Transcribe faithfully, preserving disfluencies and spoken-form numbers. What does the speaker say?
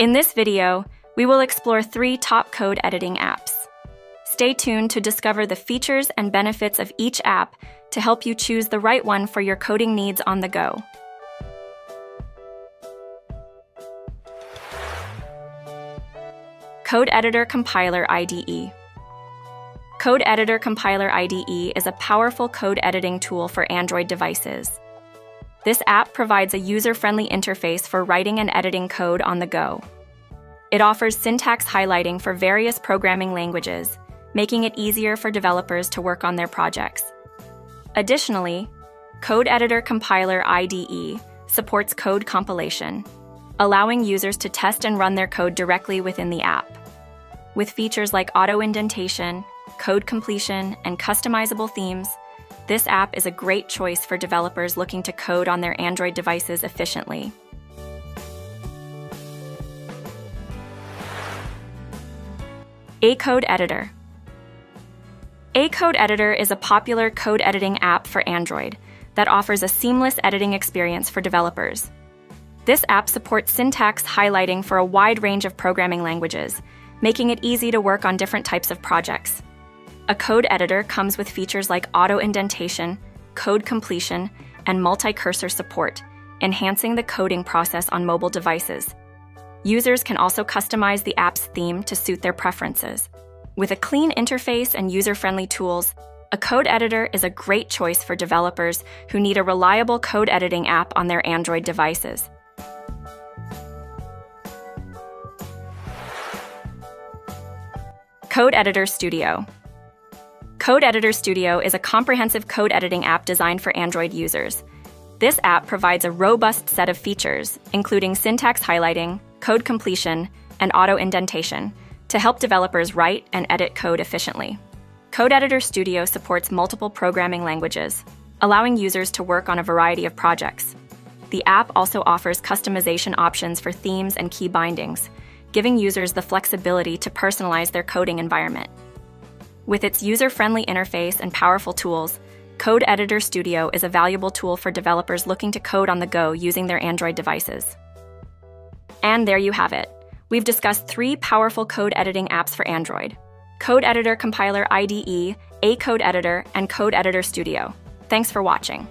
In this video, we will explore three top code editing apps. Stay tuned to discover the features and benefits of each app to help you choose the right one for your coding needs on the go. Code Editor Compiler I D E. Code Editor Compiler I D E is a powerful code editing tool for Android devices. This app provides a user-friendly interface for writing and editing code on the go. It offers syntax highlighting for various programming languages, making it easier for developers to work on their projects. Additionally, Code Editor Compiler I D E supports code compilation, allowing users to test and run their code directly within the app. With features like auto-indentation, code completion, and customizable themes, this app is a great choice for developers looking to code on their Android devices efficiently. Acode Editor. Acode Editor is a popular code editing app for Android that offers a seamless editing experience for developers. This app supports syntax highlighting for a wide range of programming languages, making it easy to work on different types of projects. Acode Editor comes with features like auto-indentation, code completion, and multi-cursor support, enhancing the coding process on mobile devices. Users can also customize the app's theme to suit their preferences. With a clean interface and user-friendly tools, Acode Editor is a great choice for developers who need a reliable code editing app on their Android devices. Code Editor Studio. Code Editor Studio is a comprehensive code editing app designed for Android users. This app provides a robust set of features, including syntax highlighting, code completion, and auto-indentation, to help developers write and edit code efficiently. Code Editor Studio supports multiple programming languages, allowing users to work on a variety of projects. The app also offers customization options for themes and key bindings, giving users the flexibility to personalize their coding environment. With its user-friendly interface and powerful tools, Code Editor Studio is a valuable tool for developers looking to code on the go using their Android devices. And there you have it. We've discussed three powerful code editing apps for Android: Code Editor Compiler I D E, Acode Editor, and Code Editor Studio. Thanks for watching.